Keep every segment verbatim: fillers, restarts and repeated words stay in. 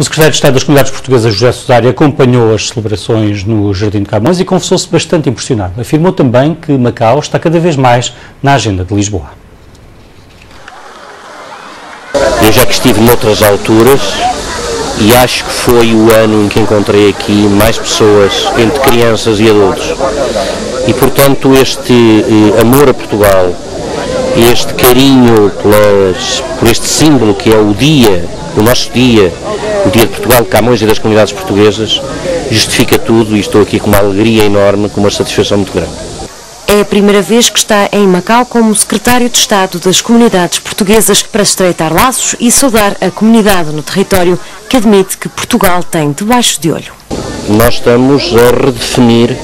O secretário de Estado das Comunidades Portuguesas, José Cesário, acompanhou as celebrações no Jardim de Camões e confessou-se bastante impressionado. Afirmou também que Macau está cada vez mais na agenda de Lisboa. Eu já que estive noutras alturas e acho que foi o ano em que encontrei aqui mais pessoas, entre crianças e adultos. E, portanto, este amor a Portugal, este carinho pelas, por este símbolo que é o dia, o nosso dia, o Dia de Portugal, de Camões e das Comunidades Portuguesas, justifica tudo e estou aqui com uma alegria enorme, com uma satisfação muito grande. É a primeira vez que está em Macau como secretário de Estado das Comunidades Portuguesas para estreitar laços e saudar a comunidade no território que admite que Portugal tem debaixo de olho. Nós estamos a redefinir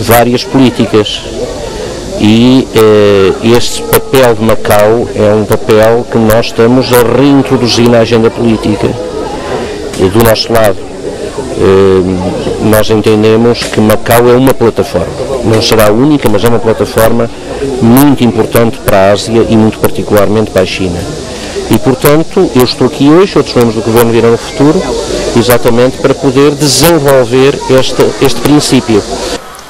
várias políticas e eh, este papel de Macau é um papel que nós estamos a reintroduzir na agenda política do nosso lado. Eh, nós entendemos que Macau é uma plataforma, não será a única, mas é uma plataforma muito importante para a Ásia e muito particularmente para a China. E, portanto, eu estou aqui hoje, outros membros do Governo virão no futuro, exatamente para poder desenvolver este, este princípio.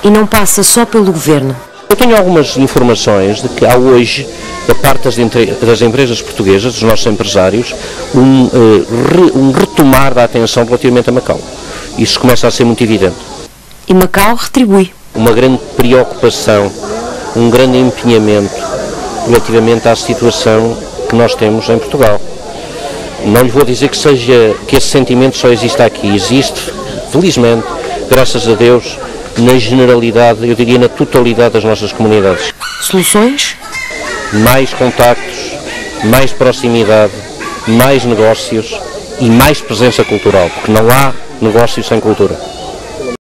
E não passa só pelo Governo. Eu tenho algumas informações de que há hoje, da parte das, entre, das empresas portuguesas, dos nossos empresários, um, uh, re, um retomar da atenção relativamente a Macau. Isso começa a ser muito evidente. E Macau retribui. Uma grande preocupação, um grande empenhamento relativamente à situação que nós temos em Portugal. Não lhe vou dizer que, seja, que esse sentimento só existe aqui. Existe, felizmente, graças a Deus, na generalidade, eu diria na totalidade das nossas comunidades. Soluções? Mais contactos, mais proximidade, mais negócios e mais presença cultural, porque não há negócio sem cultura.